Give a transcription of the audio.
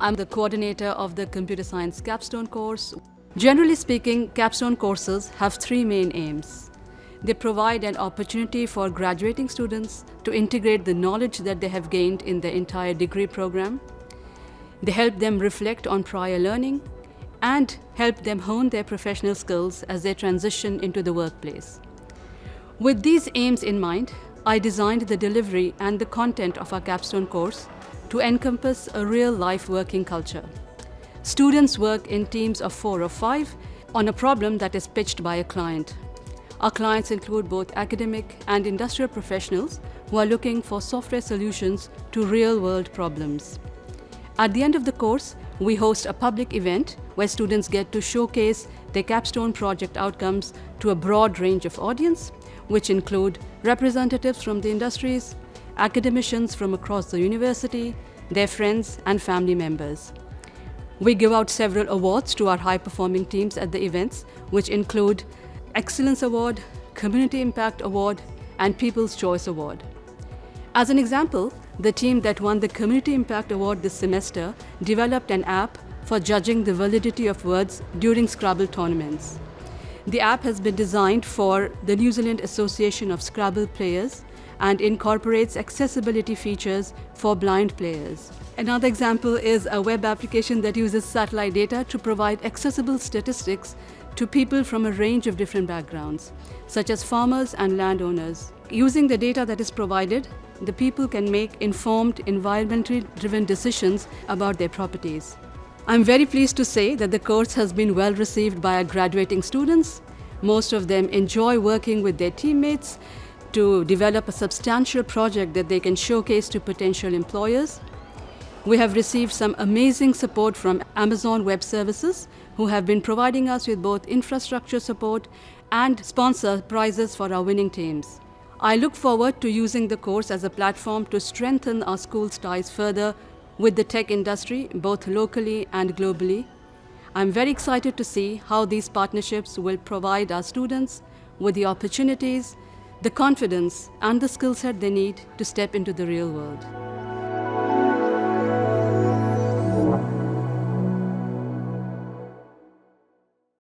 I'm the coordinator of the Computer Science Capstone course. Generally speaking, capstone courses have three main aims. They provide an opportunity for graduating students to integrate the knowledge that they have gained in their entire degree program. They help them reflect on prior learning and help them hone their professional skills as they transition into the workplace. With these aims in mind, I designed the delivery and the content of our capstone course to encompass a real-life working culture. Students work in teams of 4 or 5 on a problem that is pitched by a client. Our clients include both academic and industrial professionals who are looking for software solutions to real-world problems. At the end of the course, we host a public event where students get to showcase their capstone project outcomes to a broad range of audience, which include representatives from the industries, academicians from across the university, their friends and family members. We give out several awards to our high-performing teams at the events, which include Excellence Award, Community Impact Award, and People's Choice Award. As an example, the team that won the Community Impact Award this semester developed an app for judging the validity of words during Scrabble tournaments. The app has been designed for the New Zealand Association of Scrabble Players and incorporates accessibility features for blind players. Another example is a web application that uses satellite data to provide accessible statistics to people from a range of different backgrounds, such as farmers and landowners. Using the data that is provided, the people can make informed, environmentally driven decisions about their properties. I'm very pleased to say that the course has been well received by our graduating students. Most of them enjoy working with their teammates to develop a substantial project that they can showcase to potential employers. We have received some amazing support from Amazon Web Services, who have been providing us with both infrastructure support and sponsor prizes for our winning teams. I look forward to using the course as a platform to strengthen our school's ties further with the tech industry, both locally and globally. I'm very excited to see how these partnerships will provide our students with the opportunities, the confidence, and the skill set they need to step into the real world.